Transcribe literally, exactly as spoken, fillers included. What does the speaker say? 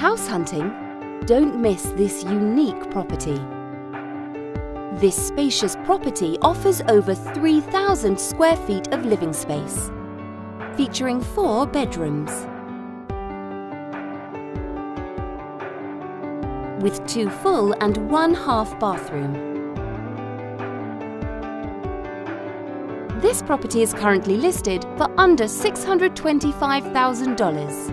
House hunting? Don't miss this unique property. This spacious property offers over three thousand square feet of living space, featuring four bedrooms. With two full and one half bathroom. This property is currently listed for under six hundred twenty-five thousand dollars.